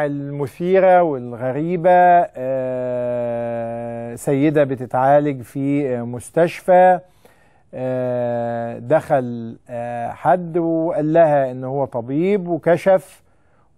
المثيرة والغريبة، سيدة بتتعالج في مستشفى، دخل حد وقال لها إن هو طبيب وكشف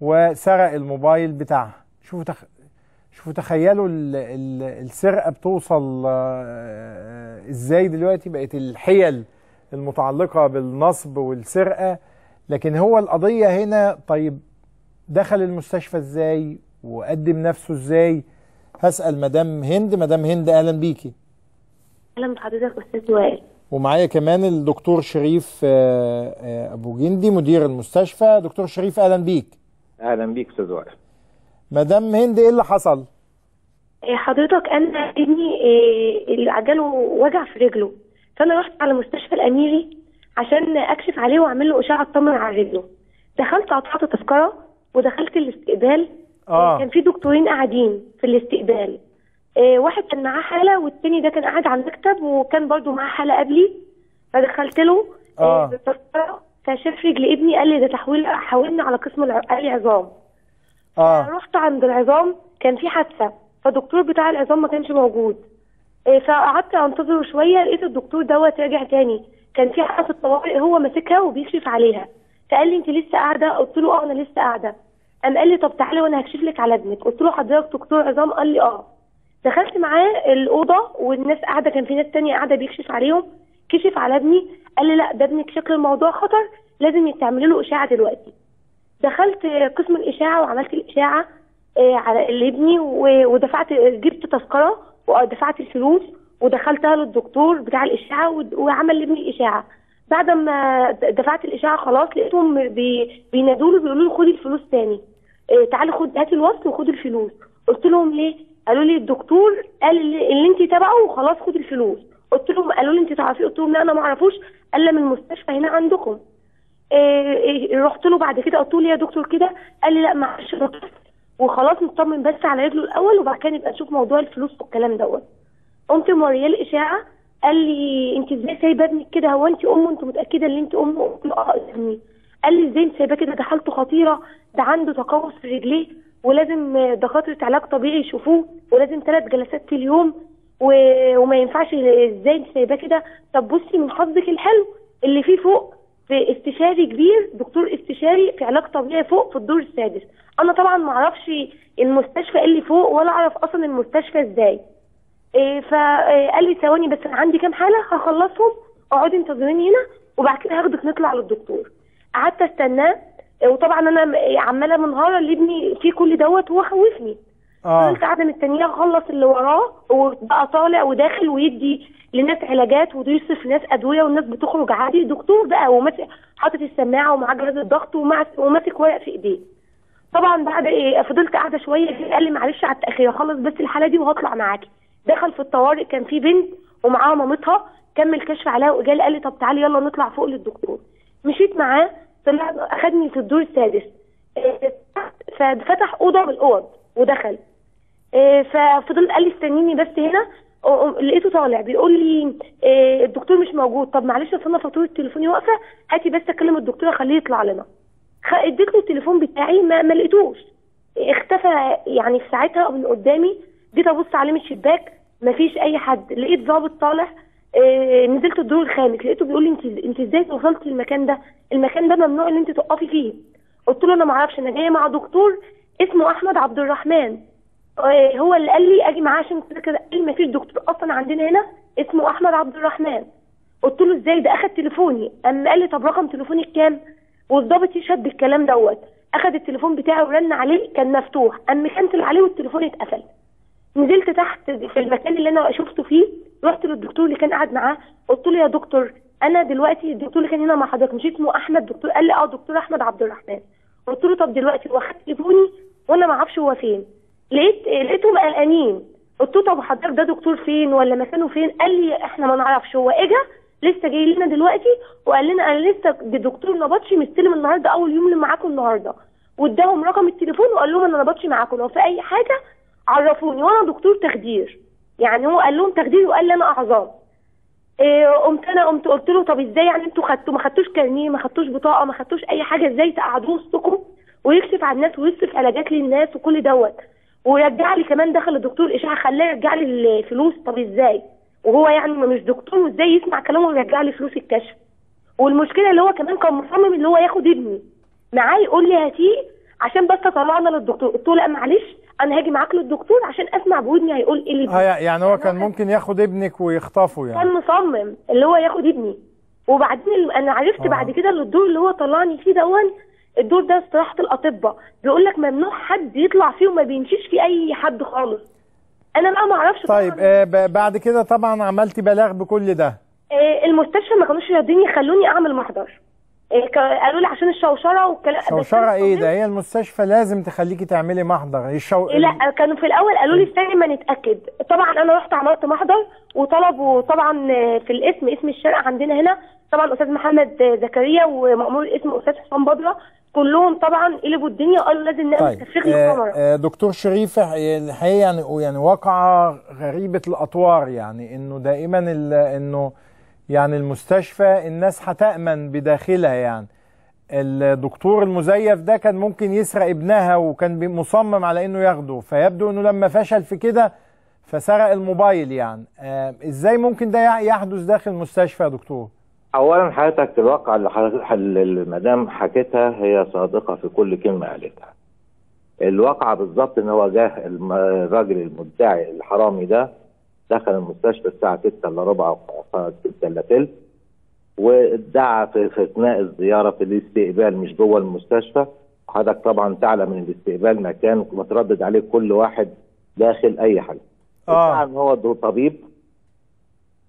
وسرق الموبايل بتاعها. شوفوا تخيلوا السرقة بتوصل إزاي دلوقتي، بقت الحيل المتعلقة بالنصب والسرقة. لكن هو القضية هنا، طيب دخل المستشفى إزاي وقدم نفسه إزاي؟ هسأل مدام هند. مدام هند أهلا بيكي. أهلا بحضرتك أستاذ وائل. ومعايا كمان الدكتور شريف أبو جندي مدير المستشفى. دكتور شريف أهلا بيك. أهلا بيك أستاذ وائل. مدام هند إيه اللي حصل؟ حضرتك أنا ابني اللي عجله وجع في رجله، فأنا رحت على مستشفى الأميري عشان أكشف عليه وأعمل له إشعة أطمن على رجله. دخلت قطعت تذكرة ودخلت الاستقبال. كان في دكتورين قاعدين في الاستقبال، واحد كان معاه حالة والتاني ده كان قاعد على المكتب وكان برضه معاه حالة قبلي. فدخلت له التذكرة، فشاف رجل ابني قال لي ده تحويل، حولنا على قسم قال لي عظام. رحت عند العظام كان في حادثة، فالدكتور بتاع العظام ما كانش موجود. فقعدت انتظره شوية، لقيت الدكتور دوت راجع تاني. كان في حادثة طوارئ هو ماسكها وبيشرف عليها، فقال لي انت لسه قاعدة؟ قلت له اه انا لسه قاعدة. قام قال لي طب تعالى وانا هكشف لك على ابنك. قلت له حضرتك دكتور عظام؟ قال لي اه. دخلت معاه الأوضة والناس قاعدة، كان في ناس تانية قاعدة بيكشف عليهم. كشف على ابني قال لي لا ده ابنك شكل الموضوع خطر، لازم يتعمل له إشاعة دلوقتي. دخلت قسم الإشاعة وعملت الإشاعة على ابني، ودفعت جبت تذكرة ودفعت الفلوس ودخلتها للدكتور بتاع الإشاعة وعمل لابني الإشاعة. بعد ما دفعت الإشاعة خلاص لقيتهم بينادوا له بيقولوا له خدي الفلوس تاني، تعالي خد هاتي الوصل وخدي الفلوس. قلت لهم ليه؟ قالوا لي الدكتور قال اللي انت تبعه وخلاص خدي الفلوس. قلت لهم قالوا لي انت تعرفيه؟ قلت لهم لا انا ما اعرفوش. قال لي من المستشفى هنا عندكم. رحت له بعد كده قلت له يا دكتور كده، قال لي لا معلش وخلاص نطمن بس على رجله الاول وبعد كده نبقى نشوف موضوع الفلوس والكلام دوت. قمت موريه الاشاعه، قال لي انت ازاي سايبه ابنك كده؟ هو انت امه؟ انت متاكده ان انت امه؟ قلت له اه. قال لي ازاي سايباه كده؟ ده حالته خطيره، ده عنده تقوس في رجليه ولازم دكاتره علاج طبيعي يشوفوه ولازم 3 جلسات في اليوم وما ينفعش ازاي سايباه كده. طب بصي من حظك الحلو اللي فيه فوق في استشاري كبير، دكتور استشاري في علاج طبيعي فوق في الدور السادس. انا طبعا ما اعرفش المستشفى اللي فوق ولا اعرف اصلا المستشفى ازاي. فقال لي ثواني بس انا عندي كام حاله هخلصهم، اقعدي انتظريني هنا وبعد كده هاخدك نطلع للدكتور. قعدت استناه وطبعا انا عماله منهاره اللي ابني فيه كل دوت وهو خوفني. فضلت قاعده مستنيه اخلص اللي وراه وبقى طالع وداخل ويدي لناس علاجات ويصرف ناس ادويه والناس بتخرج عادي. دكتور بقى وماسك حاطط السماعه ومعاه جهاز الضغط وماسك ورق في ايديه. طبعا بعد فضلت قاعده شويه، قال لي معلش على التاخير اخلص بس الحاله دي وهطلع معاكي. دخل في الطوارئ كان في بنت ومعاها مامتها، كمل كشف عليها واجالي قال لي طب تعالي يلا نطلع فوق للدكتور. مشيت معاه طلع اخدني في الدور السادس، ففتح اوضه من الاوض ودخل. ففضلت قال لي استنيني بس هنا. لقيته طالع بيقول لي الدكتور مش موجود. طب معلش اصل انا فاتوره تليفوني واقفه، هاتي بس اكلم الدكتور اخليه يطلع لنا. اديت له التليفون بتاعي ما لقيتوش، اختفى يعني في ساعتها من قدامي. جيت ابص عليه من الشباك مفيش اي حد. لقيت ضابط طالع، نزلت الدور الخامس لقيته بيقول لي انت ازاي وصلتي المكان ده؟ المكان ده ممنوع ان انت تقفي فيه. قلت له انا ما اعرفش، انا جايه مع دكتور اسمه احمد عبد الرحمن، هو اللي قال لي اجي معاه عشان كده. قال لي ما فيش دكتور اصلا عندنا هنا اسمه احمد عبد الرحمن. قلت له ازاي؟ ده اخد تليفوني. اما قال لي طب رقم تليفونك كام؟ والضابط يشد الكلام دوت، اخد التليفون بتاعي ورن عليه كان مفتوح، اما كنسل عليه والتليفون اتقفل. نزلت تحت في المكان اللي انا شفته فيه، رحت للدكتور اللي كان قاعد معاه قلت له يا دكتور انا دلوقتي الدكتور اللي كان هنا مع حضرتك مش اسمه احمد دكتور؟ قال لي اه دكتور احمد عبد الرحمن. قلت له طب دلوقتي هو خد تليفوني وانا ما اعرفش هو فين. لقيتهم قلقانين. قلت له طب حضرتك ده دكتور فين ولا مكانه فين؟ قال لي احنا ما نعرفش، هو اجا لسه جاي لنا دلوقتي وقال لنا انا لسه الدكتور نبطشي مستلم النهارده اول يوم اللي معاكم النهارده، واداهم رقم التليفون وقال لهم انا نبطشي معاكم لو في اي حاجه عرفوني وانا دكتور تخدير. يعني هو قال لهم تخدير وقال لي انا اعظام. قمت انا قلت له طب ازاي يعني انتوا خدتوا ما خدتوش كارنيه ما خدتوش بطاقه ما خدتوش اي حاجه؟ ازاي تقعدوا وسطكم ويكشف على الناس ويصرف علاجات للناس وكل دوت، ويرجع لي كمان دخل الدكتور اشعه خلاه يرجع لي الفلوس. طب ازاي وهو يعني مش دكتور، وازاي يسمع كلامه ويرجع لي فلوس الكشف؟ والمشكله اللي هو كمان كان مصمم اللي هو ياخد ابني معاه يقول لي هاتيه عشان بس طلعنا للدكتور. قلت له لا معلش انا هاجي معاك للدكتور عشان اسمع بودني هيقول ايه لابني. يعني هو كان ممكن ياخد ابنك ويخطفه، يعني كان مصمم اللي هو ياخد ابني. وبعدين انا عرفت بعد كده الدور اللي هو طلعني فيه دون الدور ده استراحه الاطباء، بيقول لك ممنوع حد يطلع فيه وما بيمشيش فيه اي حد خالص. انا بقى ما اعرفش. طيب بعد كده طبعا عملتي بلاغ بكل ده؟ المستشفى ما كانوش راضيين يخلوني اعمل محضر، قالوا لي عشان الشوشره والكلام. شوشره ايه ده؟ هي المستشفى لازم تخليكي تعملي محضر. لا كانوا في الاول قالوا لي استني ما نتاكد. طبعا انا رحت عملت محضر وطلبوا طبعا في الاسم، اسم الشرق عندنا هنا طبعا استاذ محمد زكريا ومأمور الاسم استاذ حسام بدرة، كلهم طبعا قلبوا الدنيا وقالوا لازم نعمل تفريغ للكاميرا. دكتور شريفة، الحقيقه يعني واقعه غريبه الاطوار، يعني انه دائما انه يعني المستشفى الناس هتأمن بداخلها، يعني الدكتور المزيف ده كان ممكن يسرق ابنها وكان مصمم على انه ياخده، فيبدو انه لما فشل في كده فسرق الموبايل. يعني ازاي ممكن ده يحدث داخل المستشفى يا دكتور؟ اولا حضرتك الواقع اللي المدام حكيتها هي صادقه في كل كلمه قالتها. الواقع بالظبط ان هو جه الراجل المدعي الحرامي ده دخل المستشفى الساعة 6:15 أو 6:30 وادعى في أثناء الزيارة في الاستقبال مش جوه المستشفى. حضرتك طبعا تعلم إن الاستقبال مكان متردد عليه كل واحد داخل أي حاجة. ادعى إن هو طبيب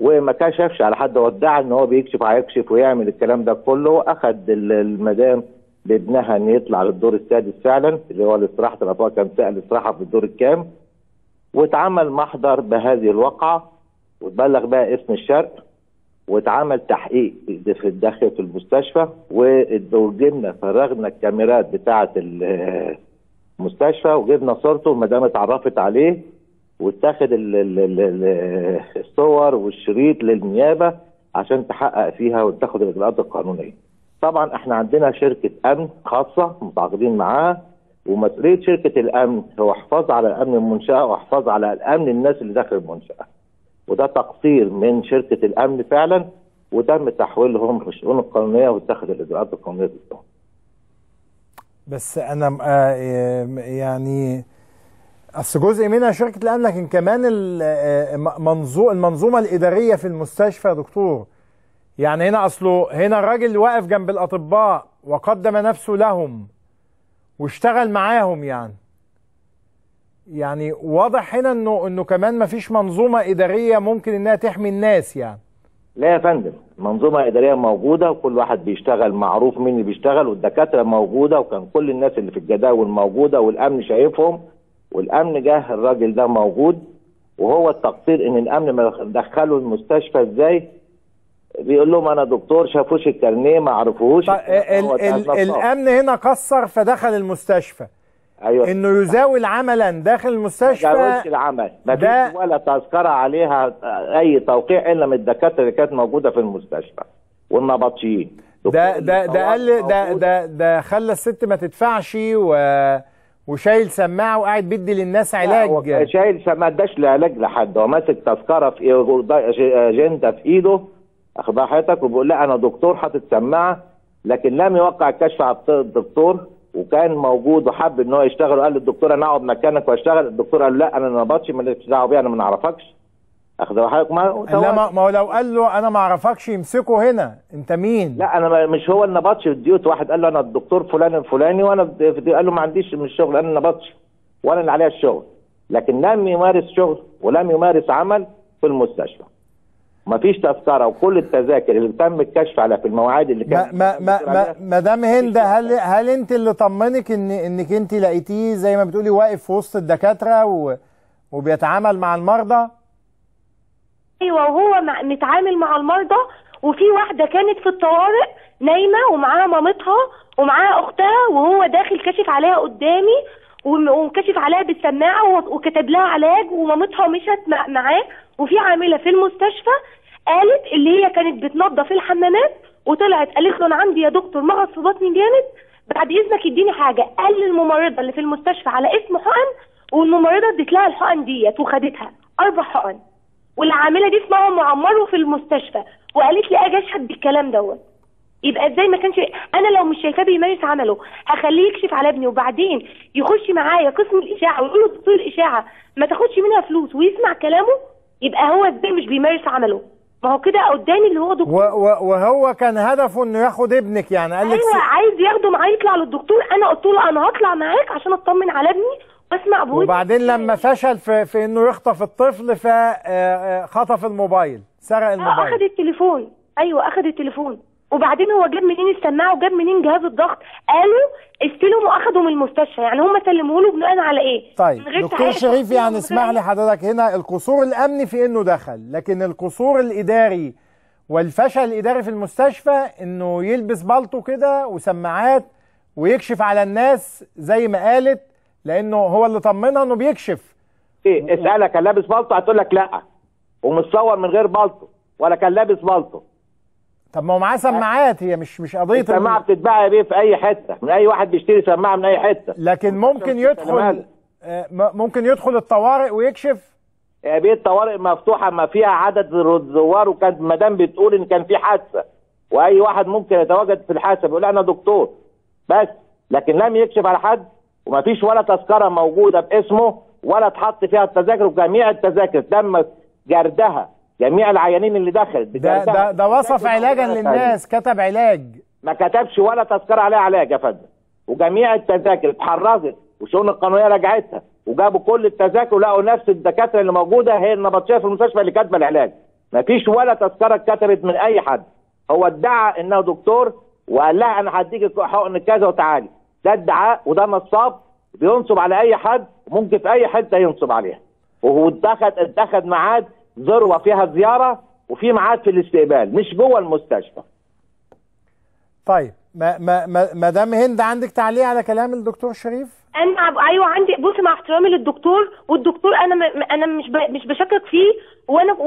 وما كان شافش على حد، وادعى إن هو بيكشف هيكشف ويعمل الكلام ده كله، وأخذ المدام بابنها إن يطلع للدور السادس فعلا اللي هو الاستراحة الأطفال، كان سأل استراحة في الدور الكام، واتعمل محضر بهذه الواقعه واتبلغ بقى اسم الشرق واتعمل تحقيق في الداخل في المستشفى، وجبنا فرغنا الكاميرات بتاعه المستشفى وجبنا صورته والمدام اتعرفت عليه واتاخد الصور والشريط للنيابه عشان تحقق فيها وتاخد الاجراءات القانونيه. طبعا احنا عندنا شركه امن خاصه متعاقدين معاها، ومسؤولية شركة الأمن هو الحفاظ على أمن المنشأة والحفاظ على الأمن الناس اللي داخل المنشأة، وده تقصير من شركة الأمن فعلا، وتم تحويلهم في الشؤون القانونية واتخذ الإجراءات القانونية ضدهم. بس أنا يعني أصل جزء منها شركة الأمن، لكن كمان المنظومة الإدارية في المستشفى يا دكتور، يعني هنا أصله هنا الراجل واقف جنب الأطباء وقدم نفسه لهم واشتغل معاهم، يعني واضح هنا انه كمان مفيش منظومه اداريه ممكن انها تحمي الناس. يعني لا يا فندم، منظومه اداريه موجوده وكل واحد بيشتغل، معروف مين اللي بيشتغل، والدكاتره موجوده وكان كل الناس اللي في الجداول موجوده والامن شايفهم، والامن جه الراجل ده موجود، وهو التقصير ان الامن ما دخلوا المستشفى ازاي، بيقول لهم انا دكتور، شافوش الكارنيه ما عرفوهوش. الامن هنا قصر فدخل المستشفى. ايوه، انه يزاول عملا داخل المستشفى، ما جاوزش العمل، ما فيش ولا تذكره عليها اي توقيع الا من الدكاتره اللي كانت موجوده في المستشفى والنبطشيين. ده قال ده خلى الست ما تدفعش وشايل سماعه وقاعد بيدي للناس علاج. شايل سماعه ما اداش لعلاج لحد، هو ماسك تذكره في اجنده في ايده اخبار حياتك وبيقول لا انا دكتور حاطط سماعه، لكن لم يوقع الكشف على الدكتور، وكان موجود وحب ان هو يشتغل وقال للدكتور انا اقعد مكانك واشتغل، الدكتور قال له لا انا ما نبطش مالكش دعوه بيه انا ما نعرفكش. اخبار حياتك ما هو لو قال له انا ما اعرفكش يمسكه هنا انت مين؟ لا انا مش هو النبطش الديوت، واحد قال له انا الدكتور فلان الفلاني وانا قال له ما عنديش مش شغل، انا نبطش وانا اللي عليا الشغل، لكن لم يمارس شغل ولم يمارس عمل في المستشفى. مفيش تذكره، وكل التذاكر اللي تم الكشف عليها في المواعيد اللي كانت مدام هند، هل انت اللي طمنك انك انت لقيتيه زي ما بتقولي واقف في وسط الدكاتره وبيتعامل مع المرضى؟ ايوه، وهو متعامل مع المرضى، وفي واحده كانت في الطوارئ نايمه ومعاها مامتها ومعاها اختها، وهو داخل كشف عليها قدامي وكشف عليها بالسماعه وكتب لها علاج، ومامتها مشت معاه، وفي عامله في المستشفى قالت اللي هي كانت بتنظف الحمامات وطلعت قالت له انا عندي يا دكتور مغص في بطني جامد، بعد اذنك اديني حاجه، قال للممرضه اللي في المستشفى على اسم حقن، والممرضه ادت لها الحقن ديت وخدتها 4 حقن، والعامله دي اسمها ام عمار وفي المستشفى، وقالت لي اجي اشهد بالكلام دوت. يبقى ازاي ما كانش انا لو مش شايفاه بيمارس عمله هخليه يكشف على ابني وبعدين يخش معايا قسم الاشاعه ويقول له دكتور الاشاعه ما تاخدش منها فلوس ويسمع كلامه، يبقى هو ازاي مش بيمارس عمله؟ ما هو كده قدامي اللي هو دكتور وهو كان هدفه انه ياخد ابنك يعني، قال لك ايوه عايز ياخده معاه يطلع للدكتور. انا قلت له انا هطلع معاك عشان اطمن على ابني واسمع ابويا. وبعدين لما فشل في انه يخطف الطفل فخطف الموبايل، سرق الموبايل، اخذ التليفون. ايوه اخذ التليفون. وبعدين هو جاب منين السماعه وجاب منين جهاز الضغط؟ قالوا استلموا واخدوا من المستشفى، يعني هم سلموه له بناء على ايه؟ طيب دكتور شريف، يعني اسمح لي حضرتك، هنا القصور الامني في انه دخل، لكن القصور الاداري والفشل الاداري في المستشفى انه يلبس بالطو كده وسماعات ويكشف على الناس زي ما قالت، لانه هو اللي طمنها انه بيكشف. ايه اسالها كان لابس بالطو؟ هتقول لك لا، ومتصور من غير بالطو ولا كان لابس بالطو. طب ما هو معاه سماعات، هي مش قضيه السماعه بتتباع يا بيه في اي حته، من اي واحد بيشتري سماعه من اي حته، لكن ممكن يدخل الطوارئ ويكشف يا بيه. الطوارئ مفتوحه ما فيها عدد زوار، وكانت المدام بتقول ان كان في حادثه واي واحد ممكن يتواجد في الحادثه، بيقول انا دكتور بس، لكن لم يكشف على حد وما فيش ولا تذكره موجوده باسمه ولا اتحط فيها التذاكر، وجميع التذاكر تم جردها، جميع العيانين اللي دخلت ده وصف علاجا للناس، كتب علاج، ما كتبش ولا تذكره عليها علاج يا فندم، وجميع التذاكر اتحرزت والشؤون القانونيه رجعتها، وجابوا كل التذاكر ولقوا نفس الدكاتره اللي موجوده هي النبطشيه في المستشفى اللي كاتبه العلاج، ما فيش ولا تذكره اتكتبت من اي حد. هو ادعى انه دكتور وقال لها انا هديك حقن كذا وتعالي، ده ادعاء وده نصاب بينصب على اي حد، ممكن في اي حته ينصب عليها. وهو اتخذ ميعاد ذروه فيها زياره وفي ميعاد في الاستقبال، مش جوه المستشفى. طيب مدام هند، عندك تعليق على كلام الدكتور شريف؟ انا ايوه عندي. بصي، مع احترامي للدكتور، والدكتور انا مش بشكك فيه،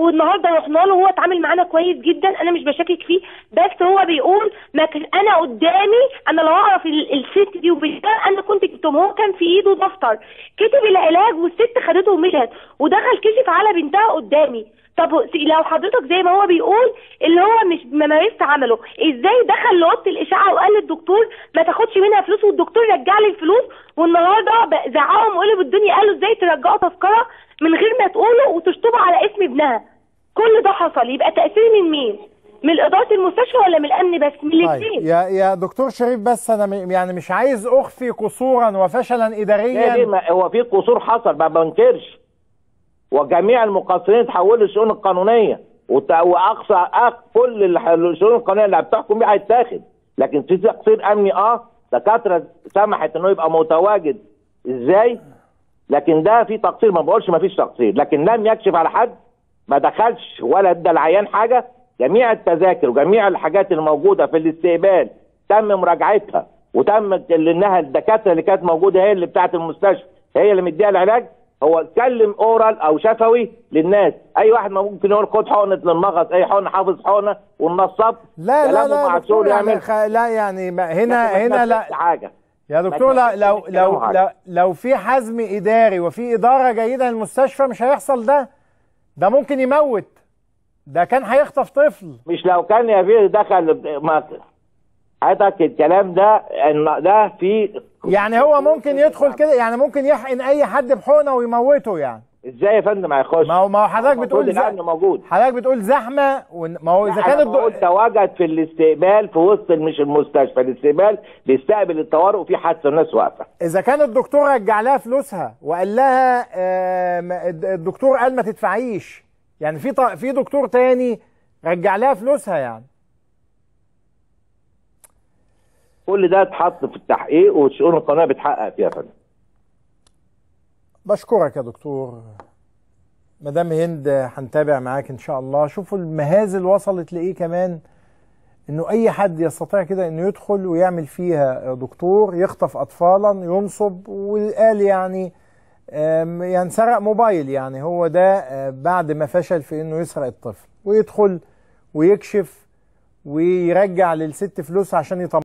والنهارده رحنا له وهو اتعامل معانا كويس جدا، انا مش بشكك فيه، بس هو بيقول ما كان انا قدامي، انا لو اعرف الست دي وبالذات انا كنت جبتهم. هو كان في ايده دفتر كتب العلاج والست خدته ومشت، ودخل كشف على بنتها قدامي. طب لو حضرتك زي ما هو بيقول اللي هو مش ممارس عمله، ازاي دخل لاوضه الاشعه وقال للدكتور ما تاخدش منها فلوس، والدكتور رجع لي الفلوس، والنهارده زعقهم وقلب الدنيا، قالوا ازاي ترجعوا تذكره من غير ما تقولوا وتشطبوا على اسم ابنها. كل ده حصل، يبقى تاثير من مين؟ من اداره المستشفى ولا من الامن؟ بس من الاثنين. طيب يا دكتور شريف، بس انا يعني مش عايز اخفي قصورا وفشلا اداريا. ليه؟ هو في قصور حصل، ما بنكرش، وجميع المقصرين اتحولوا للشؤون القانونيه، واقصى كل الشؤون القانونيه اللي بتحكم بيها هيتاخد، لكن في تقصير امني. دكاتره سمحت انه يبقى متواجد ازاي، لكن ده في تقصير، ما بقولش ما فيش تقصير، لكن لم يكشف على حد، ما دخلش ولا ادى العيان حاجه، جميع التذاكر وجميع الحاجات الموجوده في الاستقبال تم مراجعتها، وتم انها الدكاتره اللي كانت موجوده هي اللي بتاعت المستشفى هي اللي مديها العلاج. هو اتكلم اورال او شفوي للناس، اي واحد ما ممكن يقول خد حقنه للمغص، اي حقنه حافظ حقنه والنصب. لا لا لا يعني لا يعني هنا لا حاجه يا دكتور. لو لو لو لو في حزم اداري وفي اداره جيده للمستشفى مش هيحصل ده ممكن يموت، ده كان هيخطف طفل. مش لو كان يا فيل دخل حضرتك الكلام ده، ان ده في يعني هو ممكن يدخل كده، يعني ممكن يحقن اي حد بحقنه ويموته يعني. ازاي يا فندم هيخش؟ ما هو حضرتك بتقول الامن موجود، حضرتك بتقول زحمه، ما هو اذا كان تواجد في الاستقبال في وسط مش المستشفى، الاستقبال بيستقبل الطوارئ وفي حادثه الناس واقفه. اذا كان الدكتور رجع لها فلوسها وقال لها الدكتور قال ما تدفعيش، يعني في دكتور تاني رجع لها فلوسها يعني. كل ده اتحط في التحقيق والشؤون القانونيه بتحقق فيها. فندم بشكرك يا دكتور. مدام هند هنتابع معاك ان شاء الله. شوفوا المهازل وصلت لايه كمان، انه اي حد يستطيع كده انه يدخل ويعمل فيها دكتور، يخطف اطفالا، ينصب، والقال يعني سرق موبايل، يعني هو ده بعد ما فشل في انه يسرق الطفل، ويدخل ويكشف ويرجع للست فلوسها عشان يطمنها.